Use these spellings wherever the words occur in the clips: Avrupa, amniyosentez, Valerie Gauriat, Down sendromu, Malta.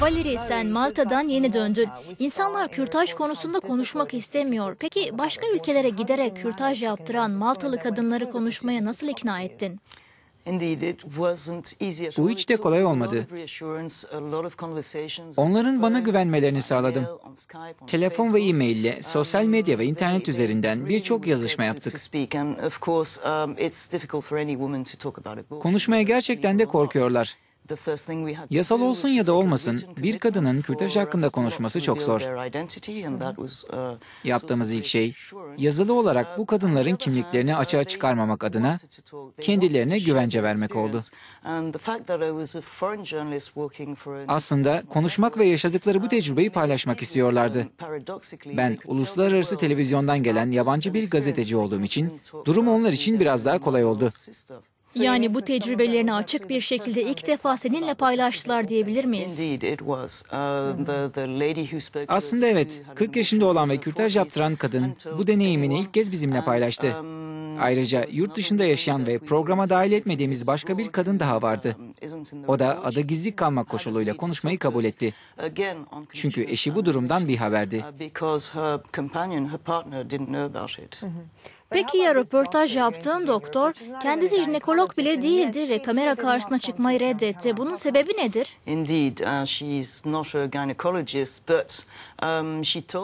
Valerie, sen Malta'dan yeni döndün. İnsanlar kürtaj konusunda konuşmak istemiyor. Peki başka ülkelere giderek kürtaj yaptıran Maltalı kadınları konuşmaya nasıl ikna ettin? Bu hiç de kolay olmadı. Onların bana güvenmelerini sağladım. Telefon ve e-maille, sosyal medya ve internet üzerinden birçok yazışma yaptık. Konuşmaya gerçekten de korkuyorlar. Yasal olsun ya da olmasın, bir kadının kürtaj hakkında konuşması çok zor. Yaptığımız ilk şey, yazılı olarak bu kadınların kimliklerini açığa çıkarmamak adına kendilerine güvence vermek oldu. Aslında konuşmak ve yaşadıkları bu tecrübeyi paylaşmak istiyorlardı. Ben uluslararası televizyondan gelen yabancı bir gazeteci olduğum için durum onlar için biraz daha kolay oldu. Yani bu tecrübelerini açık bir şekilde ilk defa seninle paylaştılar diyebilir miyiz? Aslında evet, 40 yaşında olan ve kürtaj yaptıran kadın bu deneyimini ilk kez bizimle paylaştı. Ayrıca yurt dışında yaşayan ve programa dahil etmediğimiz başka bir kadın daha vardı. O da adı gizli kalmak koşuluyla konuşmayı kabul etti. Çünkü eşi bu durumdan bir haberdi. Peki ya röportaj yaptığın doktor, kendisi jinekolog bile değildi ve kamera karşısına çıkmayı reddetti. Bunun sebebi nedir?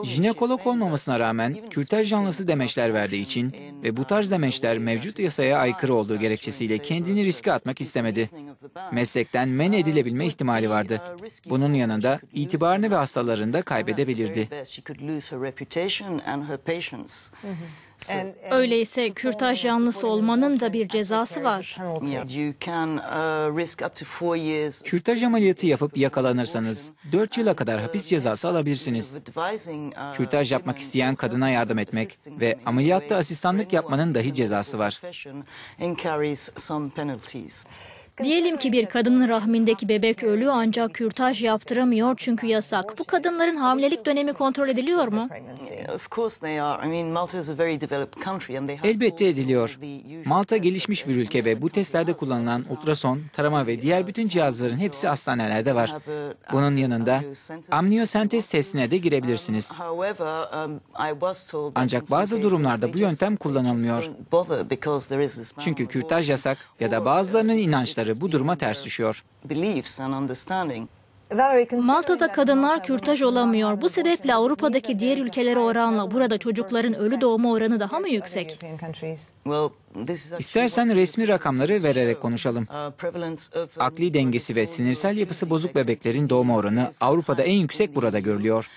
Jinekolog olmamasına rağmen kürtaj yanlısı demeçler verdiği için ve bu tarz demeçler mevcut yasaya aykırı olduğu gerekçesiyle kendini riske atmak istemedi. Meslekten men edilebilme ihtimali vardı. Bunun yanında itibarını ve hastalarını da kaybedebilirdi. Öyleyse kürtaj yanlısı olmanın da bir cezası var. Kürtaj ameliyatı yapıp yakalanırsanız 4 yıla kadar hapis cezası alabilirsiniz. Kürtaj yapmak isteyen kadına yardım etmek ve ameliyatta asistanlık yapmanın dahi cezası var. Diyelim ki bir kadının rahmindeki bebek ölüyor ancak kürtaj yaptıramıyor çünkü yasak. Bu kadınların hamilelik dönemi kontrol ediliyor mu? Elbette ediliyor. Malta gelişmiş bir ülke ve bu testlerde kullanılan ultrason, tarama ve diğer bütün cihazların hepsi hastanelerde var. Bunun yanında amniyosentez testine de girebilirsiniz. Ancak bazı durumlarda bu yöntem kullanılmıyor. Çünkü kürtaj yasak ya da bazılarının inançları bu duruma ters düşüyor. Malta'da kadınlar kürtaj olamıyor. Bu sebeple Avrupa'daki diğer ülkelere oranla burada çocukların ölü doğma oranı daha mı yüksek? İstersen resmi rakamları vererek konuşalım. Akli dengesi ve sinirsel yapısı bozuk bebeklerin doğma oranı Avrupa'da en yüksek burada görülüyor.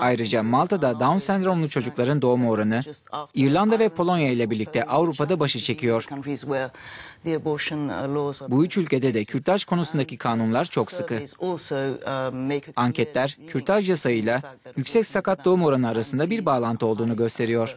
Ayrıca Malta'da Down sendromlu çocukların doğma oranı İrlanda ve Polonya ile birlikte Avrupa'da başı çekiyor. Bu üç ülkede de kürtaj konusundaki kanunlar çok sıkı. Anketler kürtaj yasağıyla yüksek sakat doğum oranı arasında bir bağlantı olduğunu gösteriyor.